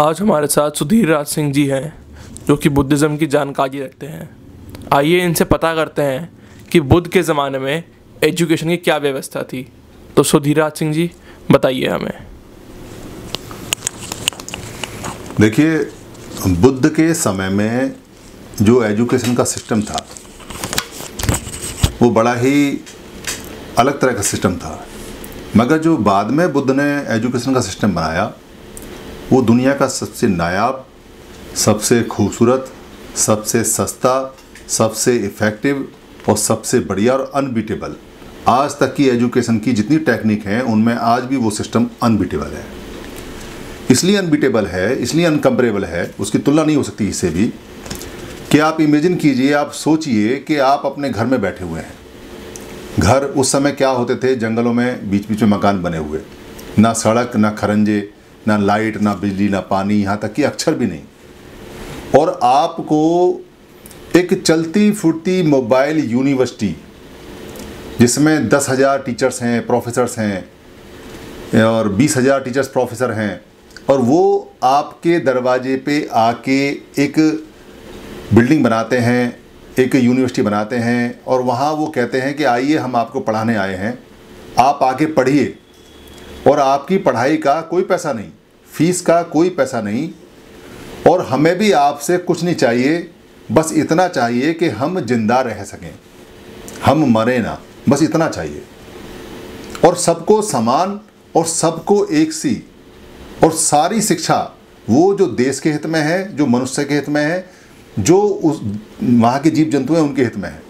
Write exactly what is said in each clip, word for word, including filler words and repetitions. आज हमारे साथ सुधीर राज सिंह जी हैं जो कि बुद्धिज़्म की जानकारी रखते हैं। आइए इनसे पता करते हैं कि बुद्ध के ज़माने में एजुकेशन की क्या व्यवस्था थी। तो सुधीर राज सिंह जी बताइए हमें। देखिए, बुद्ध के समय में जो एजुकेशन का सिस्टम था वो बड़ा ही अलग तरह का सिस्टम था, मगर जो बाद में बुद्ध ने एजुकेशन का सिस्टम बनाया वो दुनिया का सबसे नायाब, सबसे खूबसूरत, सबसे सस्ता, सबसे इफ़ेक्टिव और सबसे बढ़िया और अनबीटेबल, आज तक की एजुकेशन की जितनी टेक्निक हैं उनमें आज भी वो सिस्टम अनबीटेबल है। इसलिए अनबीटेबल है, इसलिए अनकम्परेबल है, उसकी तुलना नहीं हो सकती इससे भी, कि आप इमेजिन कीजिए, आप सोचिए कि आप अपने घर में बैठे हुए हैं। घर उस समय क्या होते थे, जंगलों में बीच बीच में मकान बने हुए, ना सड़क, ना खरंजे, ना लाइट, ना बिजली, ना पानी, यहाँ तक कि अक्षर भी नहीं। और आपको एक चलती फुटती मोबाइल यूनिवर्सिटी जिसमें दस हज़ार टीचर्स हैं, प्रोफेसर्स हैं, और बीस हज़ार टीचर्स प्रोफेसर हैं, और वो आपके दरवाजे पे आके एक बिल्डिंग बनाते हैं, एक यूनिवर्सिटी बनाते हैं, और वहाँ वो कहते हैं कि आइए हम आपको पढ़ाने आए हैं, आप आके पढ़िए, और आपकी पढ़ाई का कोई पैसा नहीं, फीस का कोई पैसा नहीं, और हमें भी आपसे कुछ नहीं चाहिए, बस इतना चाहिए कि हम जिंदा रह सकें, हम मरे ना, बस इतना चाहिए, और सबको समान और सबको एक सी, और सारी शिक्षा वो जो देश के हित में है, जो मनुष्य के हित में है, जो उस वहाँ के जीव जंतु हैं उनके हित में है,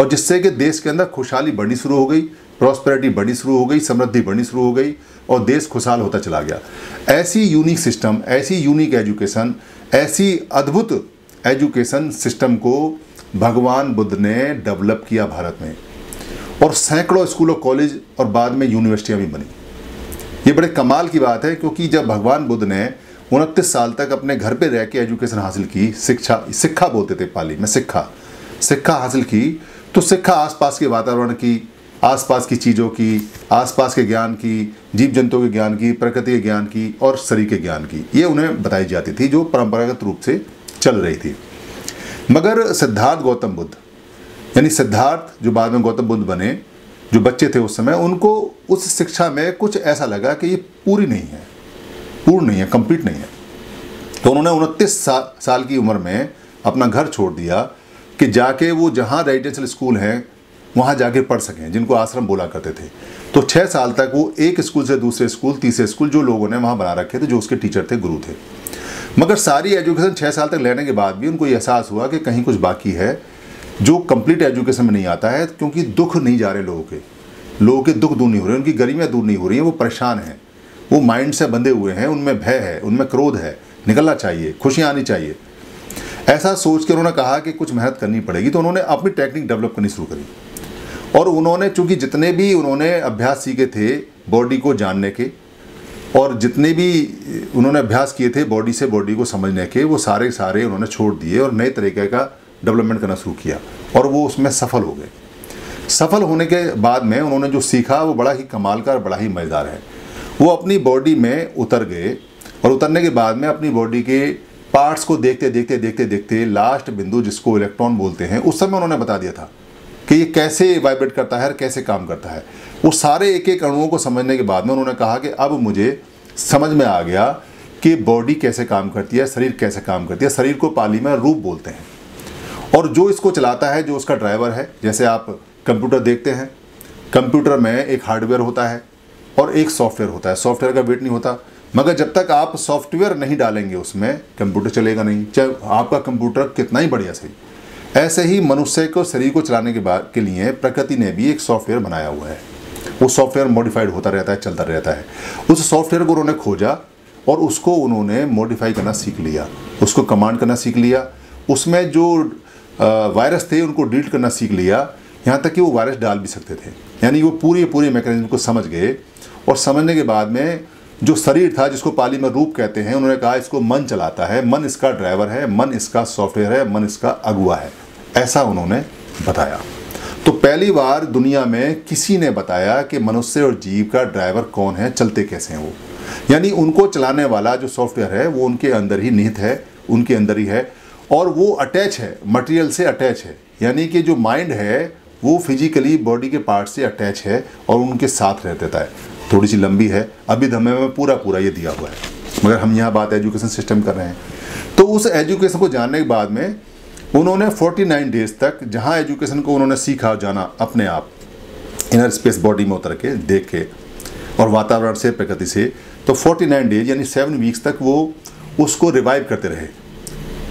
और जिससे कि देश के अंदर खुशहाली बढ़नी शुरू हो गई, प्रॉस्पेरिटी बढ़नी शुरू हो गई, समृद्धि बढ़नी शुरू हो गई, और देश खुशहाल होता चला गया। ऐसी यूनिक सिस्टम, ऐसी यूनिक एजुकेशन, ऐसी अद्भुत एजुकेशन सिस्टम को भगवान बुद्ध ने डेवलप किया भारत में, और सैकड़ों स्कूल और कॉलेज और बाद में यूनिवर्सिटियाँ भी बनी। ये बड़े कमाल की बात है, क्योंकि जब भगवान बुद्ध ने उनतीस साल तक अपने घर पे रह के एजुकेशन हासिल की, शिक्षा, सिक्खा बोलते थे पाली में, सिक्खा सिक्खा हासिल की, तो सिक्खा आसपास के वातावरण की, आसपास की चीज़ों की, आसपास के ज्ञान की, जीव जंतुओं के ज्ञान की, प्रकृति के ज्ञान की और शरीर के ज्ञान की, ये उन्हें बताई जाती थी जो परंपरागत रूप से चल रही थी। मगर सिद्धार्थ गौतम बुद्ध, यानी सिद्धार्थ जो बाद में गौतम बुद्ध बने, जो बच्चे थे उस समय, उनको उस शिक्षा में कुछ ऐसा लगा कि ये पूरी नहीं है, पूर्ण नहीं है, कंप्लीट नहीं है। तो उन्होंने उनतीस सा, साल की उम्र में अपना घर छोड़ दिया कि जाके वो जहाँ रेजिडेंशियल स्कूल हैं वहाँ जाके पढ़ सकें, जिनको आश्रम बोला करते थे। तो छः साल तक वो एक स्कूल से दूसरे स्कूल, तीसरे स्कूल, जो लोगों ने वहाँ बना रखे थे, जो उसके टीचर थे, गुरु थे, मगर सारी एजुकेशन छः साल तक लेने के बाद भी उनको ये एहसास हुआ कि कहीं कुछ बाकी है जो कंप्लीट एजुकेशन में नहीं आता है, क्योंकि दुख नहीं जा रहे लोगों के, लोगों के दुख दूर नहीं हो रहे, उनकी गरीबियाँ दूर नहीं हो रही हैं, वो परेशान हैं, वो माइंड से बंधे हुए हैं, उनमें भय है, उनमें क्रोध है, निकलना चाहिए, खुशियाँ आनी चाहिए। ऐसा सोच कर उन्होंने कहा कि कुछ मेहनत करनी पड़ेगी, तो उन्होंने अपनी टेक्निक डेवलप करनी शुरू करी, और उन्होंने चूँकि जितने भी उन्होंने अभ्यास सीखे थे बॉडी को जानने के, और जितने भी उन्होंने अभ्यास किए थे बॉडी से बॉडी को समझने के, वो सारे सारे उन्होंने छोड़ दिए और नए तरीके का डेवलपमेंट करना शुरू किया, और वो उसमें सफल हो गए। सफल होने के बाद में उन्होंने जो सीखा वो बड़ा ही कमाल का और बड़ा ही मज़ेदार है। वो अपनी बॉडी में उतर गए, और उतरने के बाद में अपनी बॉडी के पार्ट्स को देखते देखते देखते देखते लास्ट बिंदु, जिसको इलेक्ट्रॉन बोलते हैं, उस समय उन्होंने बता दिया था कि ये कैसे वाइब्रेट करता है और कैसे काम करता है। वो सारे एक एक अणुओं को समझने के बाद में उन्होंने कहा कि अब मुझे समझ में आ गया कि बॉडी कैसे काम करती है, शरीर कैसे काम करती है। शरीर को पाली में रूप बोलते हैं, और जो इसको चलाता है, जो उसका ड्राइवर है, जैसे आप कंप्यूटर देखते हैं, कंप्यूटर में एक हार्डवेयर होता है और एक सॉफ्टवेयर होता है। सॉफ्टवेयर का वेट नहीं होता, मगर जब तक आप सॉफ्टवेयर नहीं डालेंगे उसमें, कंप्यूटर चलेगा नहीं, चाहे आपका कंप्यूटर कितना ही बढ़िया सही। ऐसे ही मनुष्य को, शरीर को चलाने के बाद के लिए प्रकृति ने भी एक सॉफ्टवेयर बनाया हुआ है। वो सॉफ्टवेयर मॉडिफाइड होता रहता है, चलता रहता है। उस सॉफ्टवेयर को उन्होंने खोजा और उसको उन्होंने मॉडिफाई करना सीख लिया, उसको कमांड करना सीख लिया, उसमें जो वायरस थे उनको डिलीट करना सीख लिया, यहाँ तक कि वो वायरस डाल भी सकते थे। यानी वो पूरे पूरे मैकेनिज्म को समझ गए, और समझने के बाद में जो शरीर था, जिसको पाली में रूप कहते हैं, उन्होंने कहा इसको मन चलाता है, मन इसका ड्राइवर है, मन इसका सॉफ्टवेयर है, मन इसका अगुआ है, ऐसा उन्होंने बताया। तो पहली बार दुनिया में किसी ने बताया कि मनुष्य और जीव का ड्राइवर कौन है, चलते कैसे हैं वो। यानी उनको चलाने वाला जो सॉफ्टवेयर है वो उनके अंदर ही निहित है, उनके अंदर ही है, और वो अटैच है, मटेरियल से अटैच है। यानी कि जो माइंड है वो फिजिकली बॉडी के पार्ट से अटैच है और उनके साथ रह देता है। थोड़ी सी लंबी है, अभी धम्मे में पूरा पूरा ये दिया हुआ है, मगर हम यहाँ बात एजुकेशन सिस्टम कर रहे हैं। तो उस एजुकेशन को जानने के बाद में उन्होंने उनचास डेज तक जहाँ एजुकेशन को उन्होंने सीखा, जाना अपने आप इनर स्पेस बॉडी में उतर के, देख के और वातावरण से, प्रकृति से, तो उनचास डेज यानी सेवन वीक्स तक वो उसको रिवाइव करते रहे,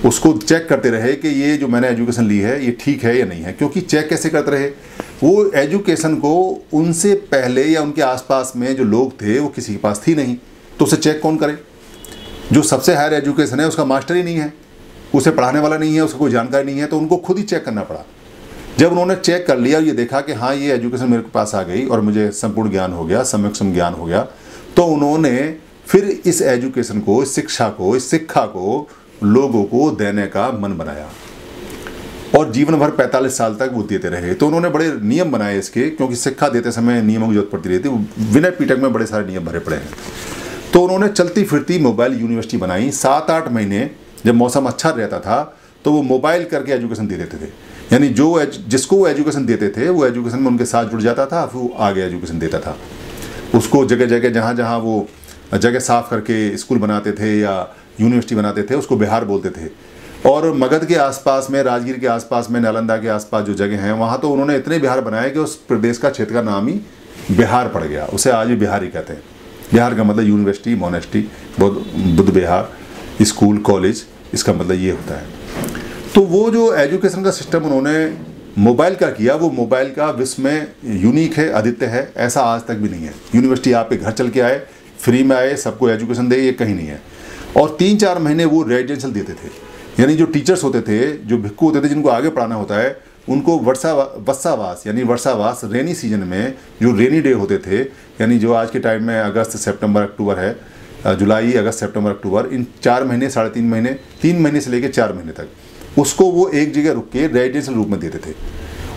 उसको चेक करते रहे कि ये जो मैंने एजुकेशन ली है ये ठीक है या नहीं है। क्योंकि चेक कैसे करते रहे, वो एजुकेशन को उनसे पहले या उनके आसपास में जो लोग थे वो किसी के पास थी नहीं, तो उसे चेक कौन करे? जो सबसे हायर एजुकेशन है उसका मास्टर ही नहीं है, उसे पढ़ाने वाला नहीं है, उसको कोई जानकारी नहीं है, तो उनको खुद ही चेक करना पड़ा। जब उन्होंने चेक कर लिया और ये देखा कि हाँ ये एजुकेशन मेरे पास आ गई और मुझे संपूर्ण ज्ञान हो गया, सम्यक्सम ज्ञान हो गया, तो उन्होंने फिर इस एजुकेशन को, इस शिक्षा को, इस सिक्खा को लोगों को देने का मन बनाया और जीवन भर पैंतालीस साल तक वो देते रहे। तो उन्होंने बड़े नियम बनाए इसके, क्योंकि शिक्षा देते समय नियमों की जरूरत पड़ती रहती है। विनय पिटक में बड़े सारे नियम भरे पड़े हैं। तो उन्होंने चलती फिरती मोबाइल यूनिवर्सिटी बनाई। सात आठ महीने जब मौसम अच्छा रहता था तो वो मोबाइल करके एजुकेशन दे देते थे, यानी जो जिसको वो एजुकेशन देते थे वो एजुकेशन में उनके साथ जुड़ जाता था, फिर वो आगे एजुकेशन देता था। उसको जगह जगह, जहाँ जहाँ वो जगह साफ करके स्कूल बनाते थे या यूनिवर्सिटी बनाते थे, उसको बिहार बोलते थे। और मगध के आसपास में, राजगीर के आसपास में, नालंदा के आसपास जो जगह हैं वहाँ तो उन्होंने इतने बिहार बनाए कि उस प्रदेश का, क्षेत्र का नाम ही बिहार पड़ गया। उसे आज भी बिहार ही कहते हैं। बिहार का मतलब university, monastery, Buddha Bihar, school, college, इसका मतलब ये होता है। तो वो जो एजुकेशन का सिस्टम उन्होंने मोबाइल का किया, वो मोबाइल का विश्व में यूनिक है, अद्वितीय है, ऐसा आज तक भी नहीं है। यूनिवर्सिटी आपके घर चल के आए, फ्री में आए, सबको एजुकेशन दे, ये कहीं नहीं है। और तीन चार महीने वो रेजिडेंशियल देते थे, यानी जो टीचर्स होते थे, जो भिक्खु होते थे, जिनको आगे पढ़ाना होता है, उनको वर्षा वस्सावास यानी वर्षावास, रेनी सीजन में जो रेनी डे होते थे, यानी जो आज के टाइम में अगस्त सितंबर अक्टूबर है, जुलाई अगस्त सितंबर अक्टूबर, इन चार महीने, साढ़े तीन महीने, तीन महीने से लेकर चार महीने तक उसको वो एक जगह रुक के रेजिडेंशियल रूप में देते थे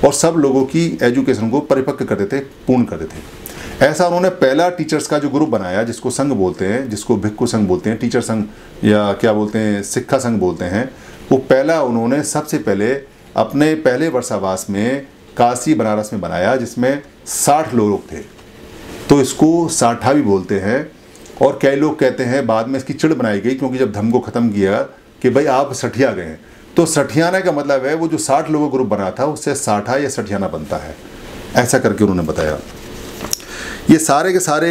और सब लोगों की एजुकेशन को परिपक्व करते थे, पूर्ण करते थे। ऐसा उन्होंने पहला टीचर्स का जो ग्रुप बनाया, जिसको संघ बोलते हैं, जिसको भिक्खु संघ बोलते हैं, टीचर संघ या क्या बोलते हैं, सिक्खा संघ बोलते हैं, वो पहला उन्होंने सबसे पहले अपने पहले वर्षावास में काशी बनारस में बनाया, जिसमें साठ लोग थे। तो इसको साठा भी बोलते हैं और कई लोग कहते हैं बाद में इसकी चिड़ बनाई गई, क्योंकि जब धम्म को ख़त्म किया कि भाई आप सठिया गए हैं, तो सठियाना का मतलब है वो जो साठ लोगों का ग्रुप बना था उससे साठा या सठियाना बनता है, ऐसा करके उन्होंने बताया। ये सारे के सारे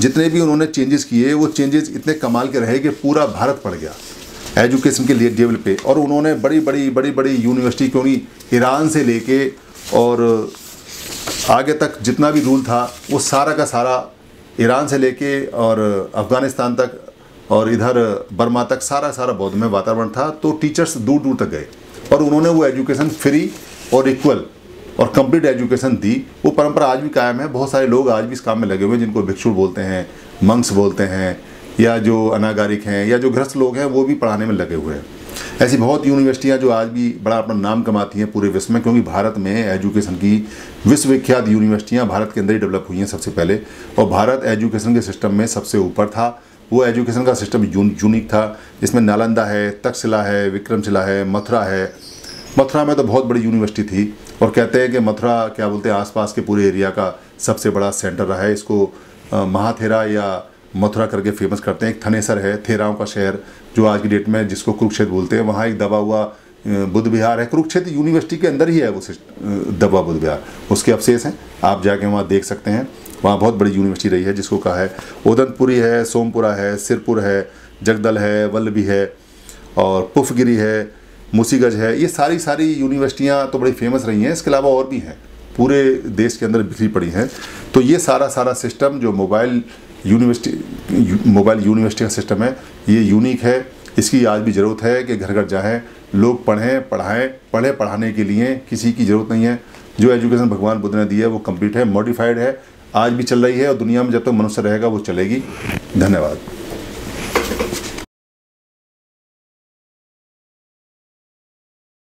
जितने भी उन्होंने चेंजेस किए, वो चेंजेस इतने कमाल के रहे कि पूरा भारत पड़ गया एजुकेशन के लिए लेवल पे। और उन्होंने बड़ी बड़ी बड़ी बड़ी यूनिवर्सिटी, क्योंकि ईरान से लेके और आगे तक जितना भी रूल था वो सारा का सारा ईरान से लेके और अफ़गानिस्तान तक और इधर बर्मा तक सारा सारा बौद्धमय वातावरण था। तो टीचर्स दूर दूर तक गए और उन्होंने वो एजुकेशन फ्री और इक्वल और कंप्लीट एजुकेशन दी। वो परंपरा आज भी कायम है। बहुत सारे लोग आज भी इस काम में लगे हुए हैं, जिनको भिक्षु बोलते हैं, मंक्स बोलते हैं, या जो अनागारिक हैं या जो गृहस्थ लोग हैं, वो भी पढ़ाने में लगे हुए हैं। ऐसी बहुत यूनिवर्सिटियां जो आज भी बड़ा अपना नाम कमाती हैं पूरे विश्व में, क्योंकि भारत में एजुकेशन की विश्वविख्यात यूनिवर्सिटियाँ भारत के अंदर ही डेवलप हुई हैं सबसे पहले। और भारत एजुकेशन के सिस्टम में सबसे ऊपर था। वो एजुकेशन का सिस्टम यूनिक था, जिसमें नालंदा है, तक्षशिला है, विक्रमशिला है, मथुरा है। मथुरा में तो बहुत बड़ी यूनिवर्सिटी थी और कहते हैं कि मथुरा क्या बोलते हैं आसपास के पूरे एरिया का सबसे बड़ा सेंटर रहा है। इसको महाथेरा या मथुरा करके फेमस करते हैं। एक थनेसर है, थेराओं का शहर, जो आज की डेट में जिसको कुरुक्षेत्र बोलते हैं, वहाँ एक दबा हुआ बुद्ध विहार है। कुरुक्षेत्र यूनिवर्सिटी के अंदर ही है वो दबा बुद्ध विहार, उसके अवशेष हैं, आप जाके वहाँ देख सकते हैं। वहाँ बहुत बड़ी यूनिवर्सिटी रही है, जिसको कहा है उदनपुरी है, सोमपुरा है, सिरपुर है, जगदल है, वल्लभी है और पुफगिरी है, मुसीगंज है। ये सारी सारी यूनिवर्सिटियाँ तो बड़ी फेमस रही हैं। इसके अलावा और भी हैं, पूरे देश के अंदर बिखरी पड़ी हैं। तो ये सारा सारा सिस्टम जो मोबाइल यूनिवर्सिटी मोबाइल यूनिवर्सिटी का सिस्टम है, ये यूनिक है। इसकी आज भी ज़रूरत है कि घर घर जाएँ, लोग पढ़ें, पढ़ाएँ। पढ़े पढ़ाने के लिए किसी की ज़रूरत नहीं है। जो एजुकेशन भगवान बुद्ध ने दी है वो कम्प्लीट है, मॉडिफाइड है, आज भी चल रही है और दुनिया में जब तक मनुष्य रहेगा वो चलेगी। धन्यवाद।